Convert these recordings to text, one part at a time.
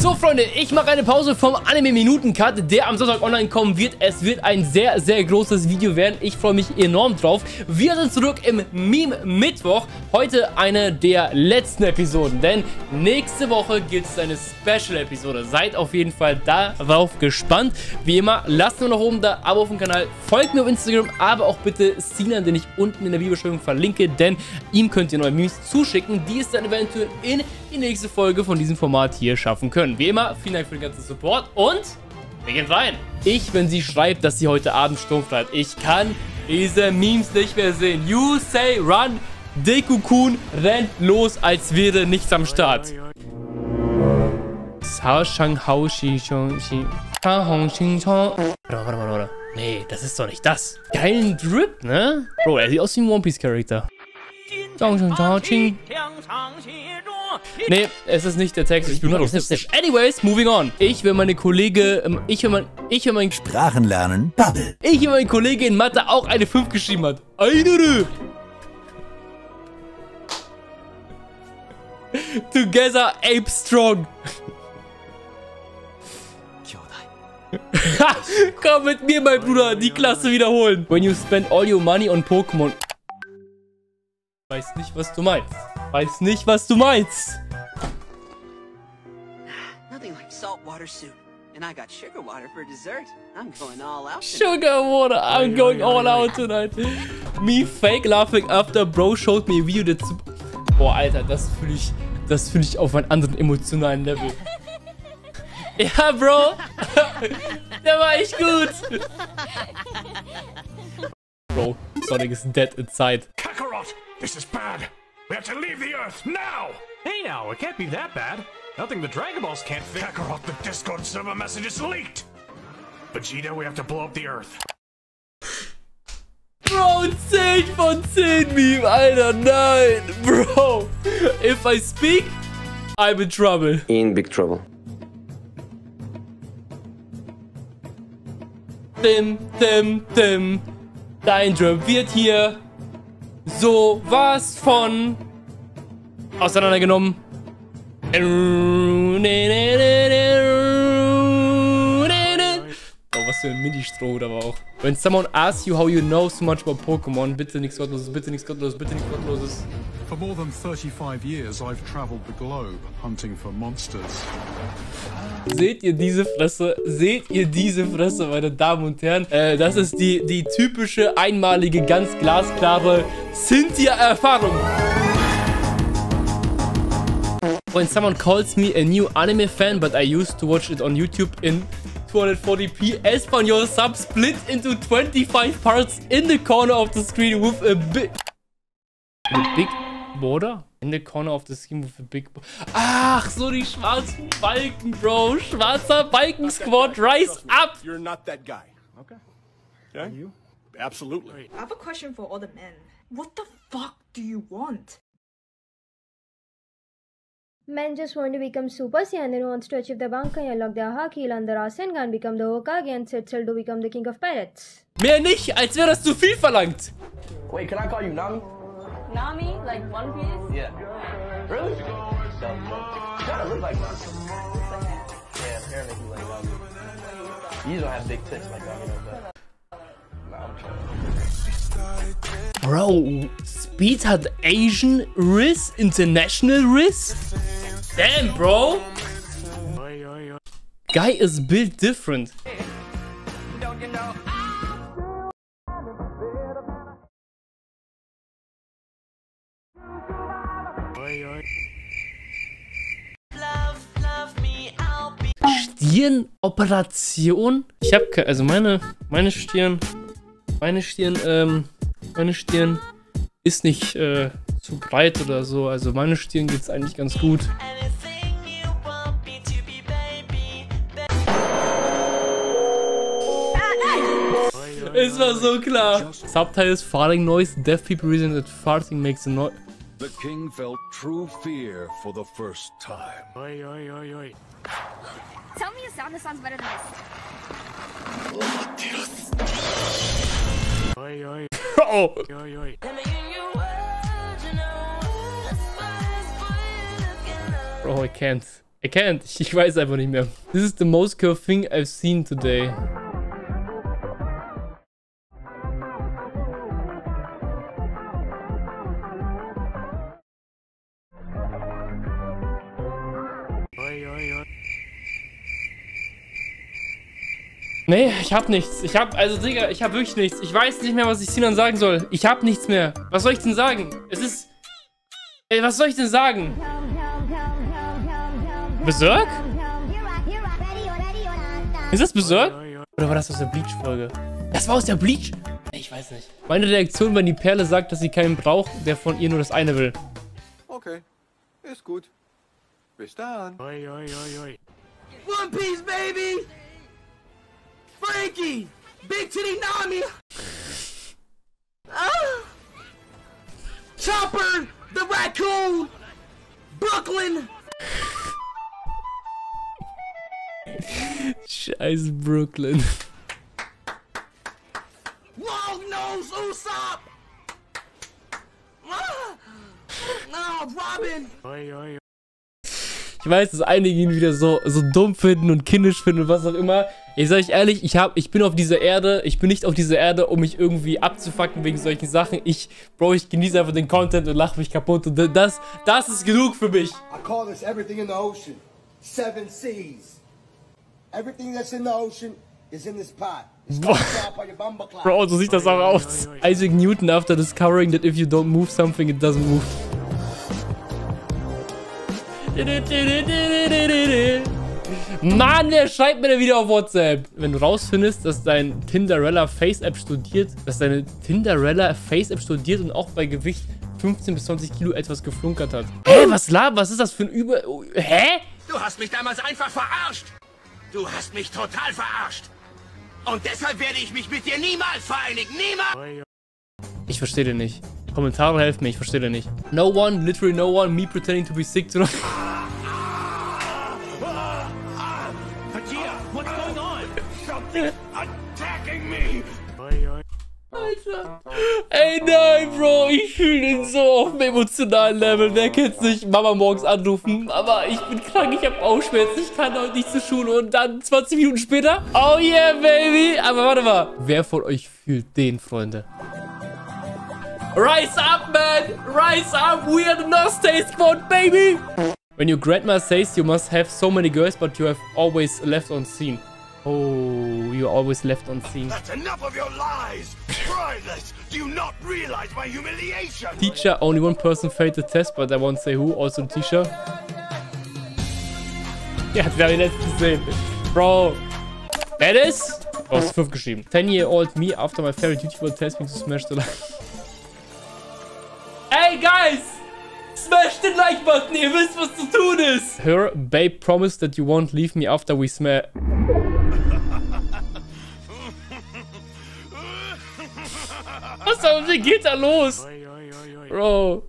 So, Freunde, ich mache eine Pause vom Anime-Minuten-Cut, der am Sonntag online kommen wird. Es wird ein sehr, sehr großes Video werden. Ich freue mich enorm drauf. Wir sind zurück im Meme-Mittwoch. Heute eine der letzten Episoden, denn nächste Woche gibt es eine Special-Episode. Seid auf jeden Fall darauf gespannt. Wie immer, lasst mir noch oben da Abo auf dem Kanal, folgt mir auf Instagram, aber auch bitte Zienan, den ich unten in der Videobeschreibung verlinke, denn ihm könnt ihr neue Memes zuschicken, die es dann eventuell in die nächste Folge von diesem Format hier schaffen können. Wie immer, vielen Dank für den ganzen Support und wir gehen rein. Wenn sie schreibt, dass sie heute Abend Sturm bleibt, ich kann diese Memes nicht mehr sehen. You say run, Deku-kun rennt los, als wäre nichts am Start. Nee, das ist doch nicht das. Geilen Drip, ne? Bro, er sieht aus wie ein One Piece Charakter. Nee, es ist nicht der Text. Ich bin nur Anyways, moving on. Ich will mein Sprachen lernen. Bubble. Ich will mein Kollege in Mathe auch eine 5 geschrieben hat. Eine. Together ape strong. Komm mit mir, mein Bruder, die Klasse wiederholen. When you spend all your money on Pokémon. Weiß nicht, was du meinst. Weiß nicht, was du meinst. Nothing like salt water soup. And I got sugar water for dessert. I'm going all out. Sugar water, I'm going all out tonight. Me fake laughing after bro showed me a video that... Boah, Alter, das fühle ich auf einem anderen emotionalen Level. Ja, Bro. Der war echt gut. Bro, Sonic is dead inside. Kakarot, this is bad. We have to leave the Earth now. Hey, now, it can't be that bad. Nothing the Dragon Balls can't fix. Kakarot, the Discord server message is leaked. Vegeta, we have to blow up the Earth. Bro, 10 von 10 Meme, Alter, nein. Bro, if I speak, I'm in trouble. In big trouble. Tim, Tim, Tim, dein Drip wird hier so was von auseinandergenommen. Oh, was für ein Mini-Stroh da war auch. When someone asks you how you know so much about Pokémon, bitte nichts Gottloses, bitte nichts Gottloses, bitte nichts Gottloses. For more than 35 years I've traveled the globe hunting for monsters. Seht ihr diese Fresse? Seht ihr diese Fresse, meine Damen und Herren? Das ist die typische, einmalige, ganz glasklare Cynthia-Erfahrung. When someone calls me a new anime fan, but I used to watch it on YouTube in 240p, Espanol sub split into 25 parts in the corner of the screen with a big border? In the corner of the screen with a big... Ach, so die schwarzen Balken, Bro. Schwarzer Balken-Squad, rise up! You're not that guy. Okay. Yeah? You? Absolutely. I have a question for all the men. What the fuck do you want? Men just want to become Super Saiyan and wants to achieve the Bankai, unlock their Haki, learn the Rasengan, become the Hokage and Setzel to become the King of Pirates. Mehr nicht, als wäre das zu viel verlangt. Wait, can I call you Nami? Nami? Like One Piece? Yeah. Really? Kind of look like Nami. Yeah, apparently you like Nami. You don't have big tits like Nami, but... Bro, Speed hat Asian Riz, International Riz? Damn, bro! Guy is built different. Stirnoperation? Ich hab keine, also meine Stirn ist nicht zu breit oder so, also meine Stirn geht's eigentlich ganz gut. Es war so klar. Subtitles, farting noise, deaf people reason that farting makes a noise. The king felt true fear for the first time. Tell me you sound this sounds better than this. Oh. Bro, I can't. I can't. Ich weiß einfach nicht mehr. This is the most curved thing I've seen today. Nee, ich hab nichts. Ich hab, also Digga, ich hab wirklich nichts. Ich weiß nicht mehr, was ich Zienan sagen soll. Ich hab nichts mehr. Was soll ich denn sagen? Es ist... Ey, was soll ich denn sagen? Berserk? Ist das Berserk? Oder war das aus der Bleach-Folge? Das war aus der Bleach? Ich weiß nicht. Meine Reaktion, wenn die Perle sagt, dass sie keinen braucht, der von ihr nur das eine will. Okay, ist gut. Bis dann. Oi, oi, oi, oi. One Piece, baby! Frankie! Big Titty Nami! Chopper! The Raccoon! Brooklyn! Scheiß Brooklyn. Long-Nose Usopp! Robin! Oi, oi, oi. Ich weiß, dass einige ihn wieder so dumm finden und kindisch finden und was auch immer. Ich sage euch ehrlich, ich bin auf dieser Erde. Ich bin nicht auf dieser Erde, um mich irgendwie abzufacken wegen solchen Sachen. Bro, ich genieße einfach den Content und lache mich kaputt. Und das ist genug für mich. I call this everything in the ocean. 7 seas. Everything that's in the ocean is in this pot. Bro, so sieht das auch aus. Isaac Newton after discovering that if you don't move something, it doesn't move. Mann, wer schreibt mir denn wieder auf WhatsApp? Wenn du rausfindest, dass dein Tinderella Face-App studiert, und auch bei Gewicht 15 bis 20 Kilo etwas geflunkert hat. Hä, was ist das für ein Hä? Du hast mich damals einfach verarscht. Du hast mich total verarscht. Und deshalb werde ich mich mit dir niemals vereinigen. Niemals. Ich verstehe den nicht. Kommentare helfen mir, ich verstehe den nicht. No one, literally no one, me pretending to be sick to... Vegeta, what's going on? Something's attacking me! Alter. Ey, nein, Bro, ich fühle den so auf dem emotionalen Level. Wer kennt's nicht? Mama morgens anrufen. Mama, ich bin krank, ich hab Bauchschmerzen, ich kann heute nicht zur Schule. Und dann 20 Minuten später? Oh yeah, baby! Aber warte mal. Wer von euch fühlt den, Freunde? Rise up, man! Rise up! We are the North State Squad, baby! When your grandma says you must have so many girls, but you have always left on scene. Oh, you always left on scene. That's enough of your lies! Prideless! Do you not realize my humiliation? Teacher, only one person failed the test, but I won't say who. Also, Teacher. Ja, das habe ich letztens gesehen. Bro, that is... Oh, es ist 5 geschrieben. 10-year-old me after my favorite YouTuber tells me to smash the life. Hey guys, smash the like button, ihr wisst, was zu tun ist. Her babe promised that you won't leave me after we smash. Was auf Vegeta los? Bro.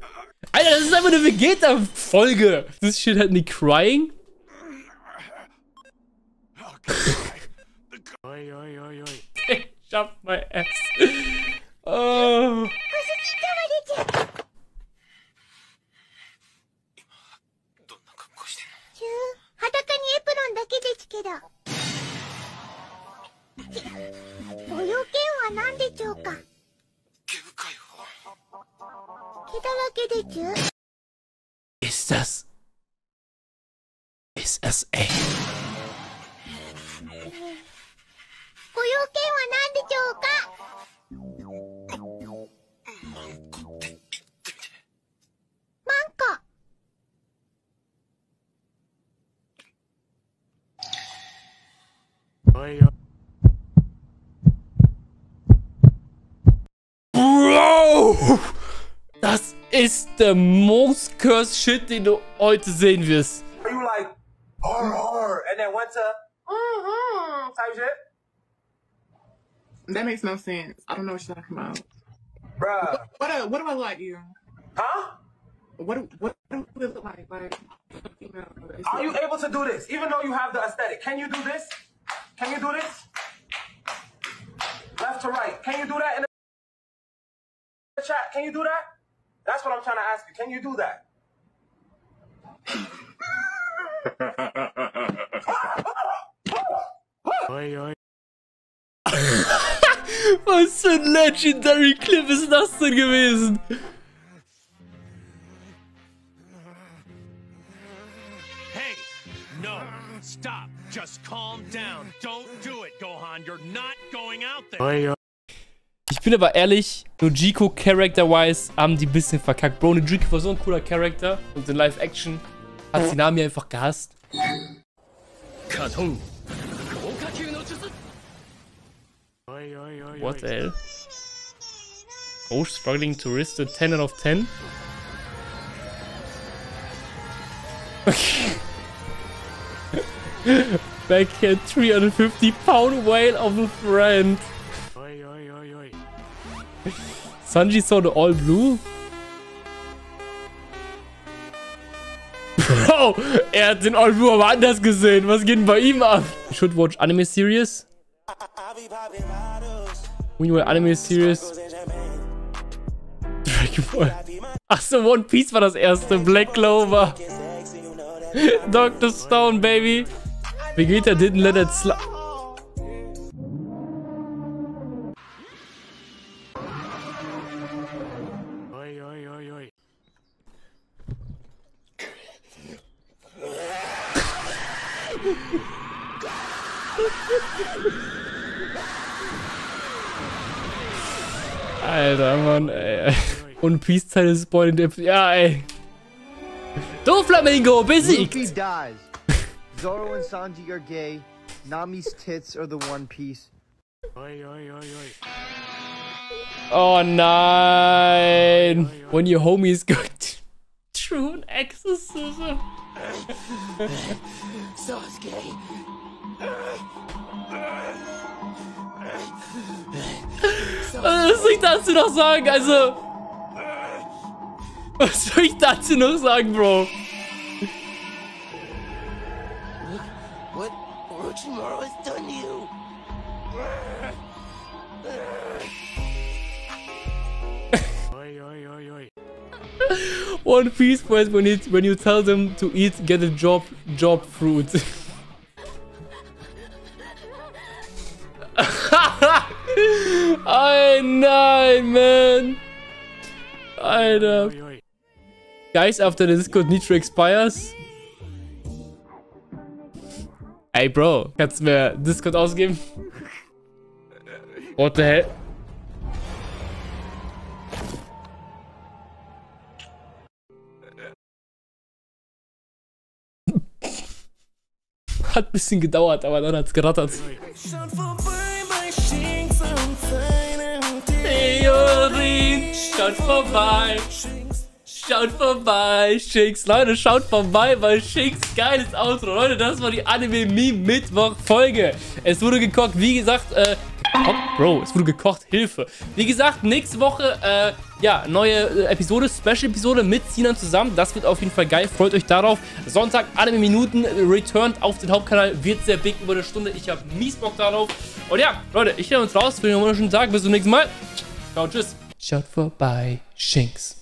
Alter, das ist einfach eine Vegeta-Folge. This shit had me crying. Ich hab my ass. Oh. Ist das... Ist es echt? Bro! Das ist der most cursed shit, den du heute sehen wirst. Are you like horror and then went to type shit? That makes no sense. I don't know what you're talking about. Bruh. What do I look like you? Huh? What do I look like? Like, you know, are you able to do this? Even though you have the aesthetic, can you do this? Can you do this? Left to right. Can you do that in the chat? Can you do that? That's what I'm trying to ask you. Can you do that? Was für ein Legendary Clip ist das denn gewesen? Hey, no, stop, just calm down. Don't do it, Gohan. You're not going out there. Ich bin aber ehrlich, Nojiko Character-wise haben die ein bisschen verkackt. Bro, Nojiko war so ein cooler Charakter und in Live-Action hat sie Nami einfach gehasst. What the hell? Oh, struggling to risk the 10 out of 10? Backhand 350 pound whale of a friend. Sanji saw the all blue? Bro, hat den all blue aber anders gesehen. Was geht denn bei ihm ab? Should watch anime series? When you were anime series? Dragon Ball. Achso, One Piece war das erste. Black Clover. Dr. Stone, baby. Vegeta didn't let it slide. Alter, Mann, ey. One Piece Teil spoilend der... Ja, ey. Doflamingo besiegt! Luffy dies. Zoro and Sanji are gay. Nami's tits are the One Piece. Oh nein! When your homies go to true an exorcism. So it's gay. Was soll ich dazu noch sagen, Bro? What Orochimaru has done to you? One Piece boys, when you tell them to eat, get a job fruit. Oh nein, man! Alter. Guys, after the Discord Nitro expires. Ey, Bro, kannst du mir Discord ausgeben? What the hell? Hat ein bisschen gedauert, aber dann hat's gerattert. Schaut vorbei, schaut vorbei, Shanks. Leute, schaut vorbei, weil Shanks geiles Outro. Leute, das war die Anime-Meme-Mittwoch-Folge. Es wurde gekocht, wie gesagt, Bro, es wurde gekocht, Hilfe. Wie gesagt, nächste Woche, ja, neue Episode, Special-Episode mit Zienan zusammen. Das wird auf jeden Fall geil, freut euch darauf. Sonntag, Anime-Minuten, returned auf den Hauptkanal. Wird sehr big, über eine Stunde. Ich habe mies Bock darauf. Und ja, Leute, ich nehme uns raus. Für einen wunderschönen Tag, bis zum nächsten Mal. Ciao, tschüss. Schaut vorbei, Shanks.